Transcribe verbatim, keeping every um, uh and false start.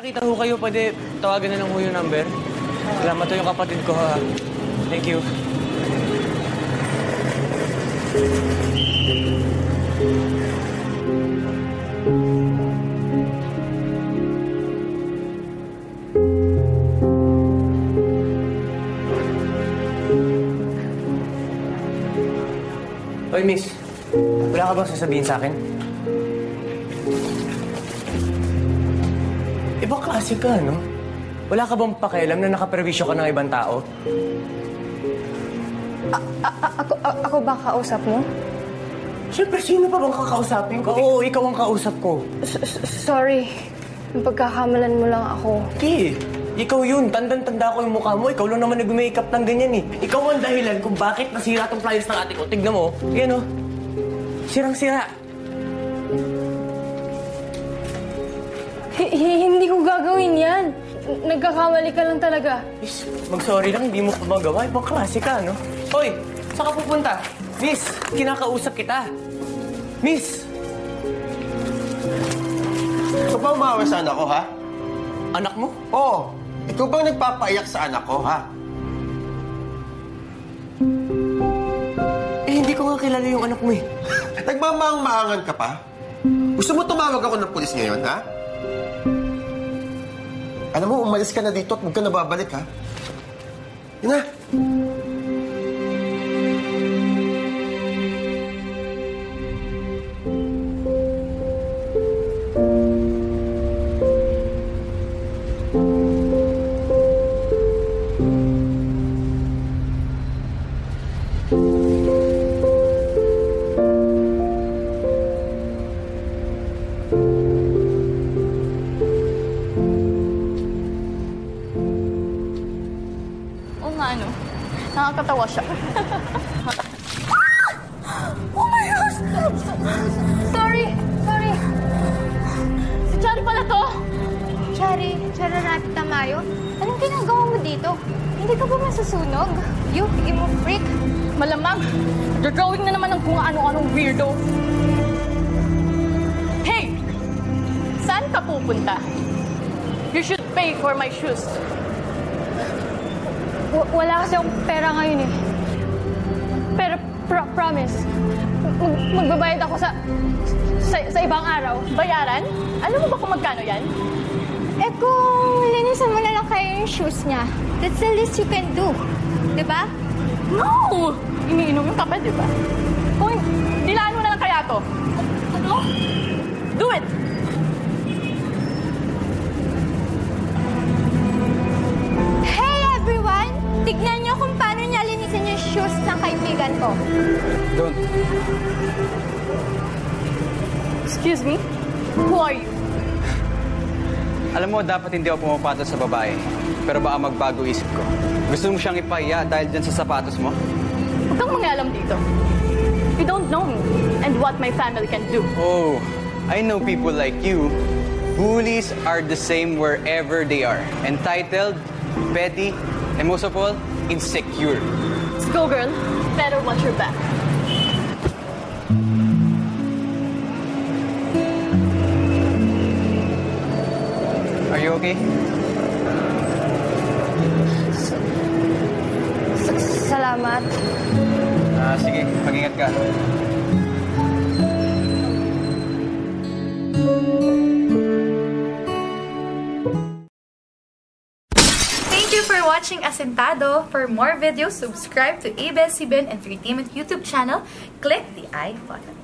Nakita ho kayo, pwede tawagan na lang ho yung number. Salamat ho yung kapatid ko, ha. Thank you. Oy, miss. Wala ka bang sasabihin sa akin? Iba klase ka, no? Wala ka bang pakialam na nakaperwisyo ka ng ibang tao? A -a -a ako, a ako ba kausap mo? Siyempre, sino pa bang kakausapin ko? Oo, ikaw ang kausap ko. S -s Sorry. Pagkakamalan mo lang ako. Okay. Ikaw yun. Tandang-tanda ko yung mukha mo. Ikaw lang naman nag-makeup ng ganyan, eh. Ikaw ang dahilan kung bakit nasira tong flyers ng ate ko. Tignan mo. Yan, oh. Sirang-sira. Hindi ko gagawin yan. Nagkakamali ka lang talaga. Miss, mag-sorry lang. Hindi mo pa magawa. Ibang klase ka, no? Hoy, saan ka pupunta? Miss, kinakausap kita. Miss! Ikaw ba umawa sa anak ko, ha? Anak mo? Oo. Ikaw bang nagpapaiyak sa anak ko, ha? Eh, hindi ko nga kilala yung anak mo, eh. Nagmamaang-maangan ka pa? Gusto mo tumawag ako ng pulis ngayon, ha? Alam mo, umalis ka na dito at huwag ka na babalik, ha? Yun na. Ano? Nakakatawa siya. Oh my gosh! Sorry! Sorry! Si Charrie pala to! Charrie, Charrie na kita mayo. Anong ginagawa mo dito? Hindi ka ba masasunog? You, hindi mo freak. Malamang, drawing na naman ng kung ano-anong weirdo. Hey! Saan ka pupunta? You should pay for my shoes. W wala kasi akong pera ngayon, eh. Pero pro promise, mag magbabayad ako sa, sa sa ibang araw. Bayaran? Alam mo ba kung magkano yan? Eh kung linisan mo na lang kayo yung shoes niya, that's the least you can do. Diba? No! Iniinom yung kape, diba? Kung dilaan mo na lang kaya to. Ano? Do it! Tignan niyo kung paano niya linisin yung shoes ng kaibigan ko. Don't. Excuse me? Who are you? Alam mo, dapat hindi ako pumapatol sa babae. Pero baka magbago isip ko. Gusto mo siyang ipahiya dahil dyan sa sapatos mo? Huwag kang mangalam dito. You don't know me and what my family can do. Oh, I know people like you. Bullies are the same wherever they are. Entitled, petty, and most of all, insecure. Let's go, girl. Better watch your back. Are you okay? S S Salamat. Ah, sige. Mag-ingat ka. Thank you for watching Asintado. For more videos, subscribe to A B S C B N Entertainment YouTube channel. Click the I button.